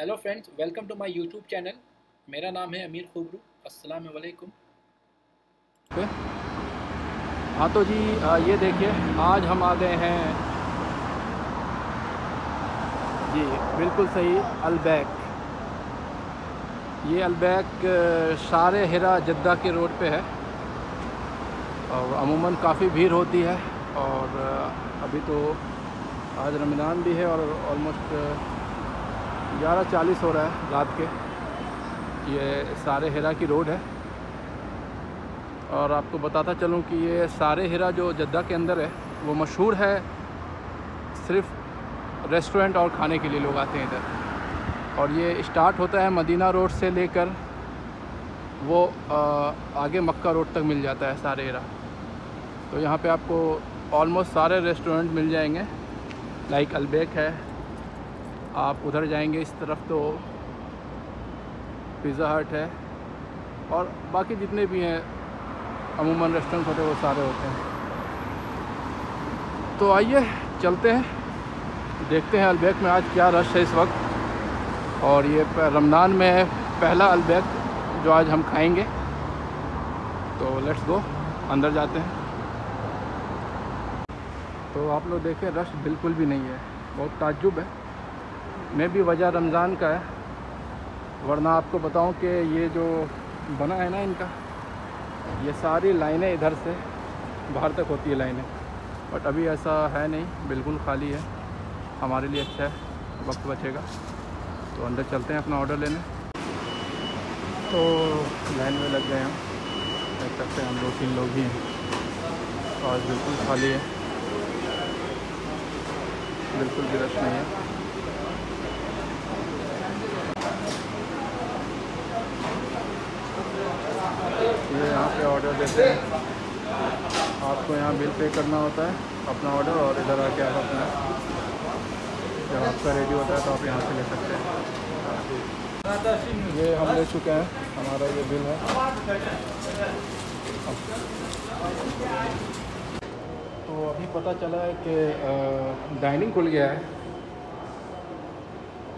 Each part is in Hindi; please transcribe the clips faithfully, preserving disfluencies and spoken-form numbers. Hello friends, welcome to my YouTube channel. मेरा नाम है अमीर खुबरू। अस्सलाम वालेकुम। हाँ तो जी ये देखिए, आज हम आ गए हैं जी, बिल्कुल सही, अल बैक। ये अल बैक शारे हिरा जद्दा के रोड पे है और अमूमन काफ़ी भीड़ होती है। और अभी तो आज रमज़ान भी है और ऑलमोस्ट ग्यारह चालीस हो रहा है रात के। ये शारे हिरा की रोड है और आपको बताता चलूं कि ये शारे हिरा जो जद्दा के अंदर है वो मशहूर है सिर्फ रेस्टोरेंट और खाने के लिए लोग आते हैं इधर। और ये स्टार्ट होता है मदीना रोड से लेकर वो आगे मक्का रोड तक मिल जाता है शारे हिरा। तो यहाँ पे आपको ऑलमोस्ट सारे रेस्टोरेंट मिल जाएंगे। लाइक अल बैक है, आप उधर जाएंगे इस तरफ तो पिज़्ज़ा हट है और बाकी जितने भी हैं अमूमन रेस्टोरेंट होते हैं वो सारे होते हैं। तो आइए चलते हैं, देखते हैं अल बैक में आज क्या रश है इस वक्त। और ये रमज़ान में है पहला अल बैक जो आज हम खाएंगे। तो लेट्स गो, अंदर जाते हैं। तो आप लोग देखें, रश बिल्कुल भी नहीं है, बहुत ताज्जुब है। मैं भी वजह रमज़ान का है, वरना आपको बताऊं कि ये जो बना है ना इनका, ये सारी लाइनें इधर से बाहर तक होती है लाइनें, बट अभी ऐसा है नहीं, बिल्कुल खाली है। हमारे लिए अच्छा है, वक्त बचेगा। तो अंदर चलते हैं अपना ऑर्डर लेने। तो लाइन में लग गए हम, देख सकते हैं हम दो तीन लोग ही हैं और बिल्कुल खाली है, बिल्कुल भी रश नहीं है। ये यहाँ पे ऑर्डर देते हैं, आपको यहाँ बिल पे करना होता है अपना ऑर्डर, और इधर आके आप अपना जब आपका रेडी होता है तो आप यहाँ से ले सकते हैं। ये हम ले चुके हैं, हमारा ये बिल है। तो अभी पता चला है कि डाइनिंग खुल गया है।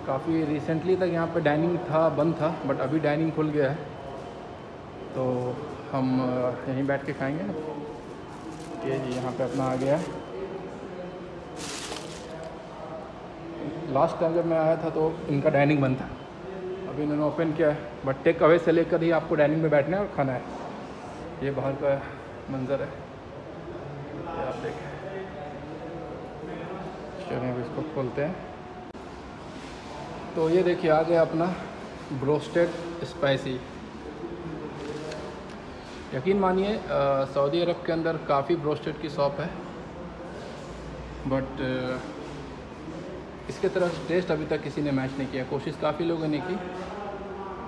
काफ़ी रिसेंटली तक यहाँ पे डाइनिंग था, बंद था, बट अभी डाइनिंग खुल गया है तो हम यहीं बैठ के खाएंगे। ये जी यहाँ पे अपना आ गया। लास्ट टाइम जब मैं आया था तो इनका डाइनिंग बंद था, अभी इन्होंने ओपन किया है, बट टेक अवे से लेकर ही आपको डाइनिंग में बैठना है और खाना है। ये बाहर का मंज़र है, ये आप देखें। चलिए अब इसको खोलते हैं। तो ये देखिए आ गया अपना ब्रोस्टेड स्पाइसी। यकीन मानिए सऊदी अरब के अंदर काफ़ी ब्रोस्टेड की शॉप है, बट इसके तरह टेस्ट अभी तक किसी ने मैच नहीं किया। कोशिश काफ़ी लोगों ने की,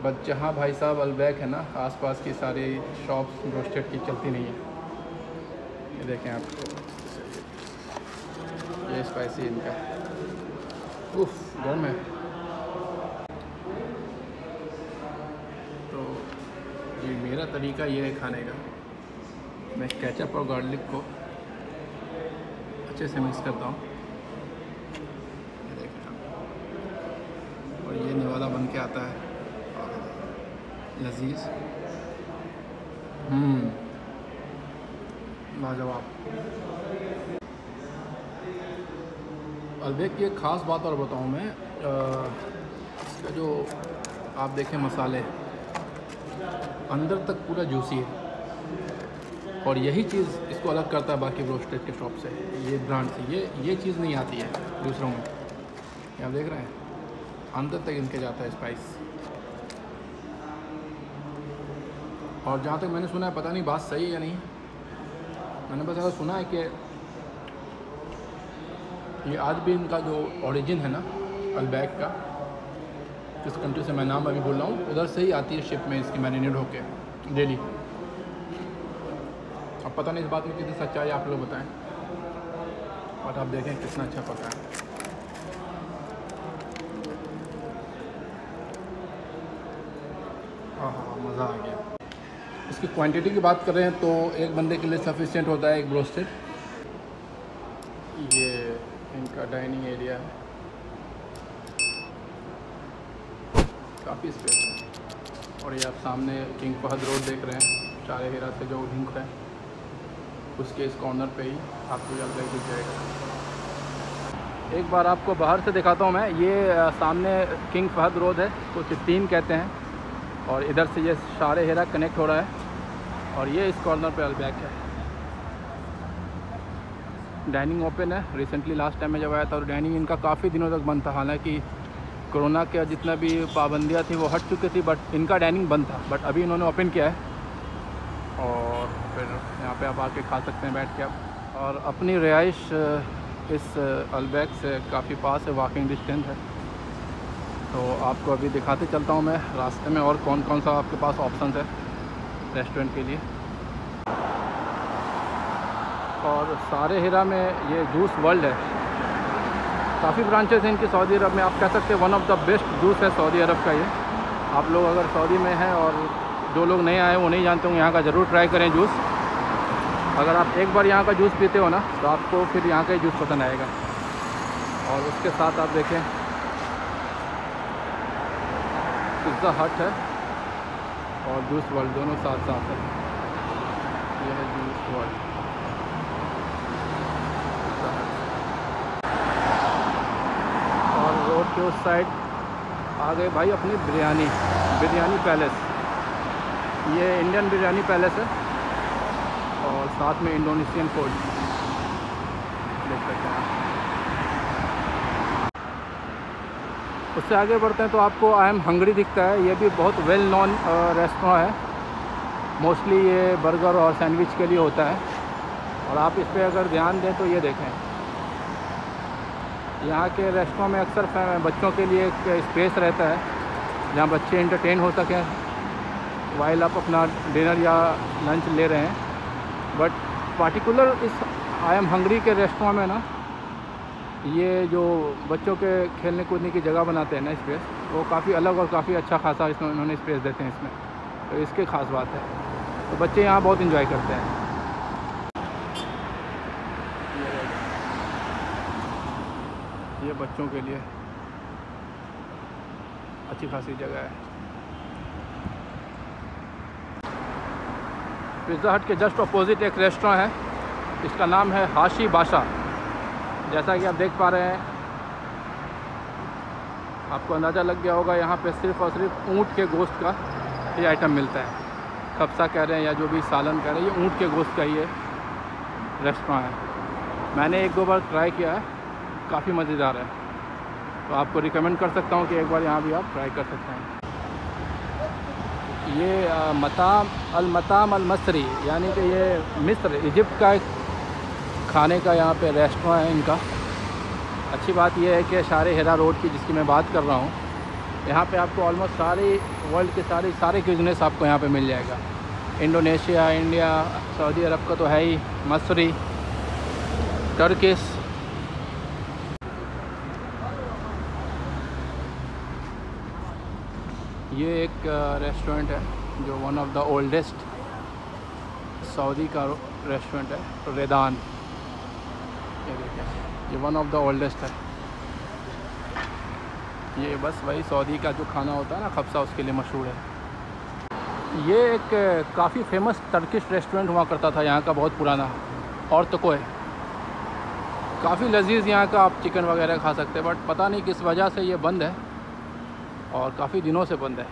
बट जहाँ भाई साहब अल बैक है ना, आसपास की सारी शॉप्स ब्रोस्टेड की चलती नहीं है। ये देखें आप, ये स्पाइसी इनका, उफ गर्म है। ये मेरा तरीका ये है खाने का, मैं केचप और गार्लिक को अच्छे से मिक्स करता हूँ। और ये निवाला बन के आता है, लजीज, हम्म लाजवाब। अलबेक की एक ख़ास बात और बताऊँ मैं, इसका जो आप देखें मसाले अंदर तक पूरा जूसी है, और यही चीज़ इसको अलग करता है बाकी ब्रोस्टेड के शॉप से, ये ब्रांड से। ये ये चीज़ नहीं आती है दूसरों में, आप देख रहे हैं अंदर तक इनके जाता है स्पाइस। और जहाँ तक मैंने सुना है, पता नहीं बात सही है या नहीं, मैंने बस ऐसा सुना है कि ये आज भी इनका जो ओरिजिन है ना अल बैक का, जिस कंट्री से मैं नाम अभी बोल रहा हूँ, उधर से ही आती है शिप में इसकी मैरिनेट होके डेली। अब पता नहीं इस बात में कितनी सच्चाई, आप लोग बताएं। और आप देखें कितना अच्छा पका है। हाँ हाँ मज़ा आ गया। इसकी क्वांटिटी की बात करें तो एक बंदे के लिए सफिशिएंट होता है एक ब्रोस्टेड। ये इनका डाइनिंग एरिया है। काफ़ी स्पेस है। और ये आप सामने किंग फ़हद रोड देख रहे हैं, शारे हिरा से जो लिंक है उसके इस कॉर्नर पे ही आपको अल बैक दिख जाएगा। एक बार आपको बाहर से दिखाता हूँ मैं। ये सामने किंग फ़हद रोड है, तो सिक्सटीन कहते हैं, और इधर से ये शारे हिरा कनेक्ट हो रहा है और ये इस कॉर्नर पर अल बैक है। डाइनिंग ओपन है। रिसेंटली लास्ट टाइम में जब आया था तो डाइनिंग इनका काफ़ी दिनों तक बंद था, हालांकि कोरोना के जितना भी पाबंदियां थी वो हट चुकी थी, बट इनका डाइनिंग बंद था, बट अभी इन्होंने ओपन किया है और फिर यहाँ पे आप आके खा सकते हैं बैठ के आप। और अपनी रिहाइश इस अल बैक से काफ़ी पास है, वॉकिंग डिस्टेंस है। तो आपको अभी दिखाते चलता हूँ मैं रास्ते में और कौन कौन सा आपके पास ऑप्शन है रेस्टोरेंट के लिए। और शारे हिरा में ये जूस वर्ल्ड है, काफ़ी ब्रांचेस हैं इनकी सऊदी अरब में। आप कह सकते हैं one of the best juice है सऊदी अरब का ये। आप लोग अगर सऊदी में हैं और जो लोग नहीं आए वो नहीं जानते होंगे, यहाँ का ज़रूर ट्राई करें जूस। अगर आप एक बार यहाँ का जूस पीते हो ना तो आपको फिर यहाँ का जूस पसंद आएगा। और उसके साथ आप देखें पिज़्ज़ा हट है और जूस वर्ल्ड, दोनों साथ साथ है। यह है जूस वर्ल्ड। तो उस साइड आ गए भाई अपनी बिरयानी बिरयानी पैलेस। ये इंडियन बिरयानी पैलेस है और साथ में इंडोनेशियन फूड देख सकते हैं। उससे आगे बढ़ते हैं तो आपको आई एम हंग्री दिखता है। ये भी बहुत वेल नॉन रेस्टोरेंट है, मोस्टली ये बर्गर और सैंडविच के लिए होता है। और आप इस पर अगर ध्यान दें तो ये देखें, यहाँ के रेस्टोरेंट में अक्सर बच्चों के लिए एक स्पेस रहता है जहाँ बच्चे एंटरटेन हो सकें वाइल आप अपना डिनर या लंच ले रहे हैं। बट पार्टिकुलर इस आई एम हंग्री के रेस्टोरेंट में ना, ये जो बच्चों के खेलने कूदने की जगह बनाते हैं ना स्पेस, वो काफ़ी अलग और काफ़ी अच्छा खासा इसमें उन्होंने स्पेस देते हैं इसमें, तो इसकी ख़ास बात है। तो बच्चे यहाँ बहुत इन्जॉय करते हैं। ये बच्चों के लिए अच्छी खासी जगह है। पिज़्ज़ा हट के जस्ट अपोजिट एक रेस्टोरेंट है, इसका नाम है हाशी बाशाह। जैसा कि आप देख पा रहे हैं, आपको अंदाज़ा लग गया होगा यहाँ पे सिर्फ और सिर्फ ऊँट के गोश्त का ये आइटम मिलता है। खपसा कह रहे हैं या जो भी सालन कह रहे हैं, ये ऊँट के गोश्त का ये रेस्टोरेंट है। मैंने एक दो बार ट्राई किया है, काफ़ी मज़ेदार है, तो आपको रिकमेंड कर सकता हूँ कि एक बार यहाँ भी आप ट्राई कर सकते हैं। ये मताम मताम अलमसरी, यानी कि ये मिस्र इजिप्ट का खाने का यहाँ पे रेस्टोरेंट है इनका। अच्छी बात यह है कि शारे हिरा रोड की जिसकी मैं बात कर रहा हूँ, यहाँ पे आपको ऑलमोस्ट सारी वर्ल्ड के सारे सारे क्यूजनेस आपको यहाँ पे मिल जाएगा। इंडोनेशिया, इंडिया, सऊदी अरब का तो है ही, मसरी, टर्किश, ये एक रेस्टोरेंट है जो one of the oldest Saudi का रेस्टोरेंट है, रेदान। ये देखिए, ये वन ऑफ द ओल्डेस्ट है। ये बस वही सऊदी का जो खाना होता है ना खपसा, उसके लिए मशहूर है। ये एक काफ़ी फेमस टर्किश रेस्टोरेंट हुआ करता था यहाँ का, बहुत पुराना, और तकोए काफ़ी लजीज यहाँ का। आप चिकन वगैरह खा सकते हैं, बट पता नहीं किस वजह से ये बंद है और काफ़ी दिनों से बंद है।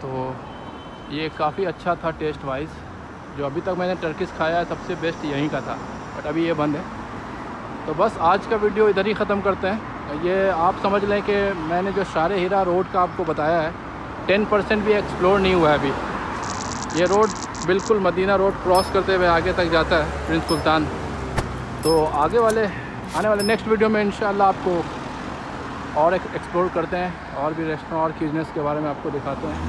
तो ये काफ़ी अच्छा था टेस्ट वाइज, जो अभी तक मैंने टर्किश खाया है सबसे बेस्ट यहीं का था, बट अभी ये बंद है। तो बस आज का वीडियो इधर ही ख़त्म करते हैं। ये आप समझ लें कि मैंने जो शारे हिरा रोड का आपको बताया है टेन परसेंट भी एक्सप्लोर नहीं हुआ है अभी। ये रोड बिल्कुल मदीना रोड क्रॉस करते हुए आगे तक जाता है, प्रिंस कुल्तान। तो आगे वाले आने वाले नेक्स्ट वीडियो में इंशाल्लाह आपको और एक्सप्लोर करते हैं और भी रेस्टोरेंट और बिजनेस के बारे में आपको दिखाते हैं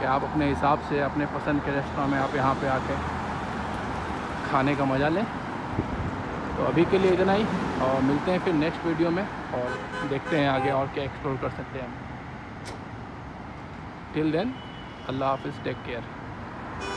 कि आप अपने हिसाब से अपने पसंद के रेस्टोरेंट में आप यहाँ पे आके खाने का मज़ा लें। तो अभी के लिए इतना ही, और मिलते हैं फिर नेक्स्ट वीडियो में और देखते हैं आगे और क्या एक्सप्लोर कर सकते हैं हम। टिल देन, अल्लाह हाफिज़, टेक केयर।